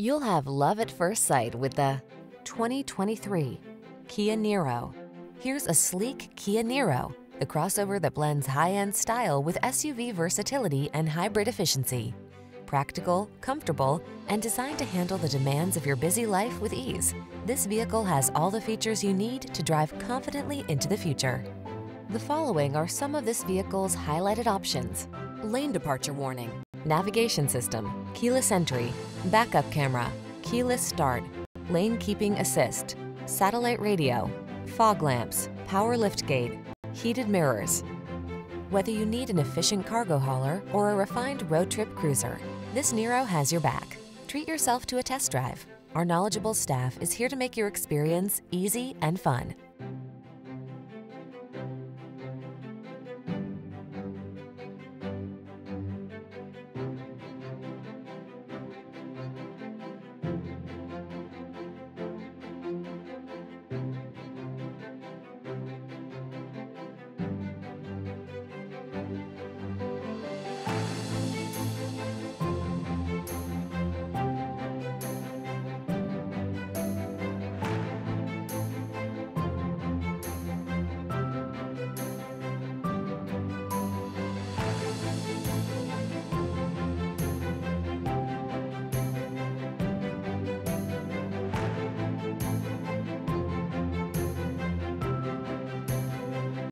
You'll have love at first sight with the 2023 Kia Niro. Here's a sleek Kia Niro, the crossover that blends high-end style with SUV versatility and hybrid efficiency. Practical, comfortable, and designed to handle the demands of your busy life with ease, this vehicle has all the features you need to drive confidently into the future. The following are some of this vehicle's highlighted options: lane departure warning, navigation system, keyless entry, backup camera, keyless start, lane keeping assist, satellite radio, fog lamps, power liftgate, heated mirrors. Whether you need an efficient cargo hauler or a refined road trip cruiser, this Niro has your back. Treat yourself to a test drive. Our knowledgeable staff is here to make your experience easy and fun.